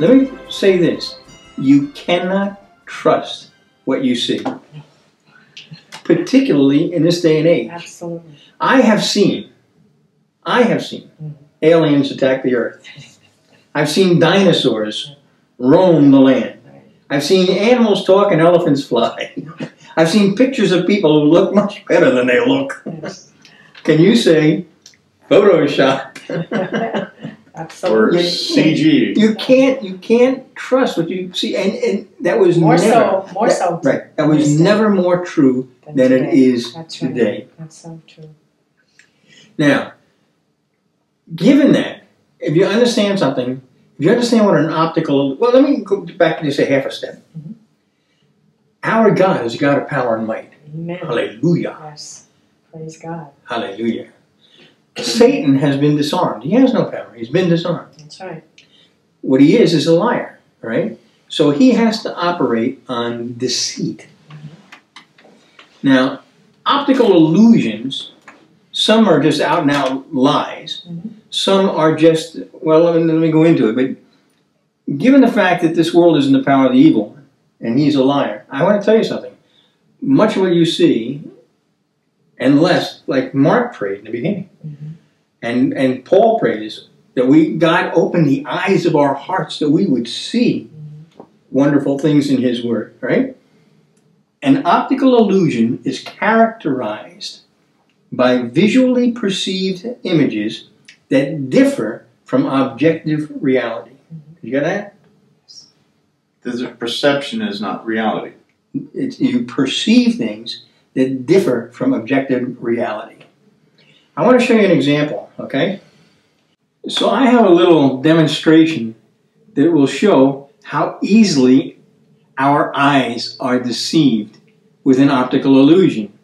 Let me say this, you cannot trust what you see, particularly in this day and age. Absolutely. I have seen aliens attack the earth. I've seen dinosaurs roam the land. I've seen animals talk and elephants fly. I've seen pictures of people who look much better than they look. Yes. Can you say Photoshop? Absolutely. Or CG. You can't trust what you see, and that was never more true than today. It is That's right. today. That's so true. Now, given that, if you understand something, if you understand what an optical, well, let me go back to just a half a step. Mm-hmm. Our God is a God of power and might. Amen. Hallelujah. Yes. Praise God. Hallelujah. Satan has been disarmed. He has no power. He's been disarmed. That's right. What he is a liar, right? So he has to operate on deceit. Mm-hmm. Now, optical illusions, some are just out and out lies. Mm-hmm. Some are just, well, let me go into it, but given the fact that this world is in the power of the evil one, and he's a liar, I want to tell you something. Much of what you see, unless, like Mark prayed in the beginning, mm-hmm. and Paul prays that God opened the eyes of our hearts that we would see mm-hmm. wonderful things in His Word, right? An optical illusion is characterized by visually perceived images that differ from objective reality. Mm-hmm. You get that? The perception is not reality. You perceive things that differ from objective reality. I want to show you an example, okay? So I have a little demonstration that will show how easily our eyes are deceived with an optical illusion.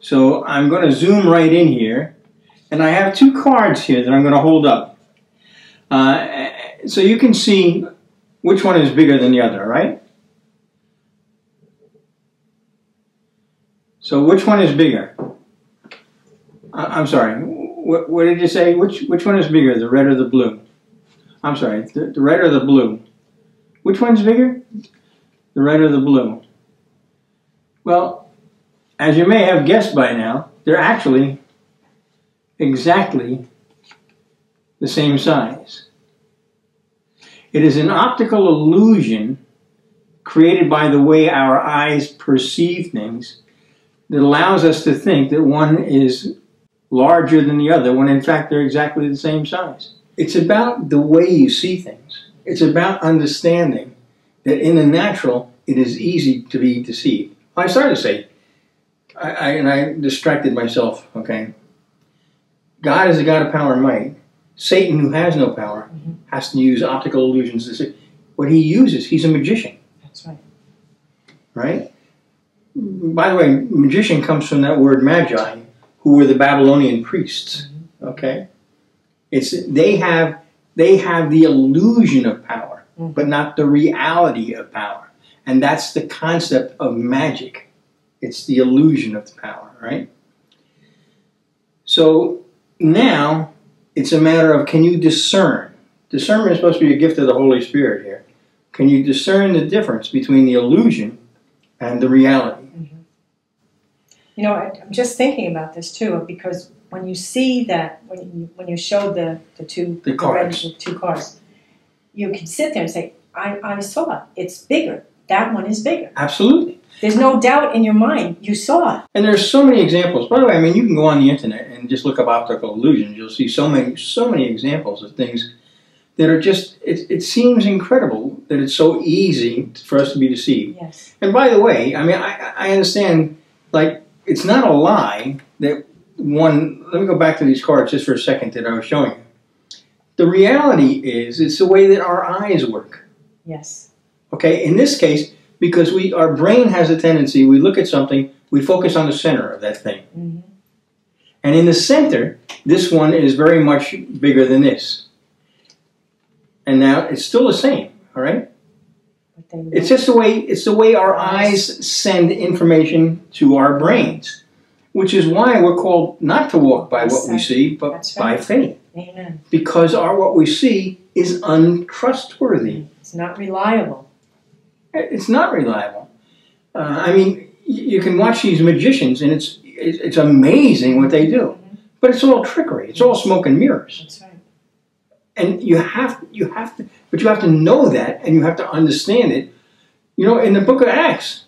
So I'm going to zoom right in here, and I have two cards here that I'm going to hold up. So you can see which one is bigger than the other, right? So which one is bigger? I'm sorry, what did you say? Which one is bigger, the red or the blue? I'm sorry, the red or the blue? Which one's bigger? The red or the blue? Well, as you may have guessed by now, they're actually exactly the same size. It is an optical illusion created by the way our eyes perceive things that allows us to think that one is larger than the other when in fact they're exactly the same size. It's about the way you see things. It's about understanding that in the natural it is easy to be deceived. I started to say, I distracted myself, okay? God is a God of power and might. Satan, who has no power, mm-hmm. has to use optical illusions to see. What he uses, he's a magician. That's right. Right? By the way, magician comes from that word magi, who were the Babylonian priests, okay? They have the illusion of power, but not the reality of power. And that's the concept of magic. It's the illusion of the power, right? So now it's a matter of, can you discern? Discernment is supposed to be a gift of the Holy Spirit here. Can you discern the difference between the illusion and the reality? Mm-hmm. You know, I'm just thinking about this too, because when you see that, when you showed the two cards, you can sit there and say, I saw it. It's bigger. That one is bigger. Absolutely. There's no doubt in your mind. You saw it. And there's so many examples. By the way, I mean, you can go on the internet and just look up optical illusions. You'll see so many examples of things that are just, it seems incredible that it's so easy for us to be deceived. Yes. And by the way, I mean, I understand, like, it's not a lie that one, let me go back to these cards just for a second that I was showing you. The reality is, it's the way that our eyes work. Yes. Okay, in this case, because our brain has a tendency, we look at something, we focus on the center of that thing. Mm-hmm. And in the center, this one is very much bigger than this. And now it's still the same, all right? It's just the way, it's the way our eyes send information to our brains, which is why we're called not to walk by what we see, but by faith. Amen. Because what we see is untrustworthy. It's not reliable. It's not reliable. I mean, you can watch these magicians, and it's amazing what they do. Mm-hmm. But it's all trickery. It's all smoke and mirrors. That's right. And you have to know that, and you have to understand it. You know, in the book of Acts,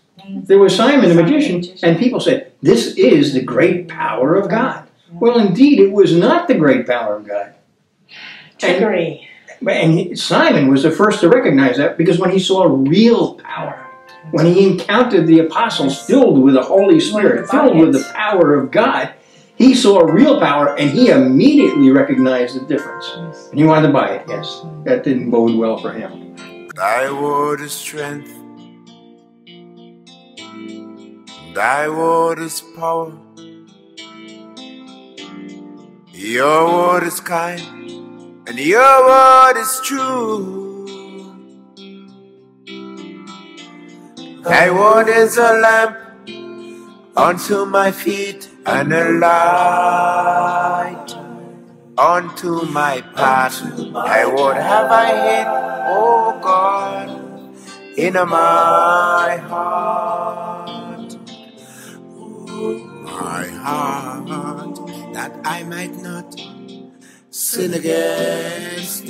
there was Simon the magician, and people said, "This is the great power of God." Well, indeed, it was not the great power of God. Trickery. And Simon was the first to recognize that, because when he saw real power, when he encountered the apostles filled with the Holy Spirit, filled with the power of God, he saw real power, and he immediately recognized the difference. And he wanted to buy it, yes. That didn't bode well for him. Thy word is strength. Thy word is power. Your word is kind, and your word is true. Thy word is a lamp unto my feet, and a light unto my path. Thy word have I hid, O God, in my heart. My heart. That I might not sin against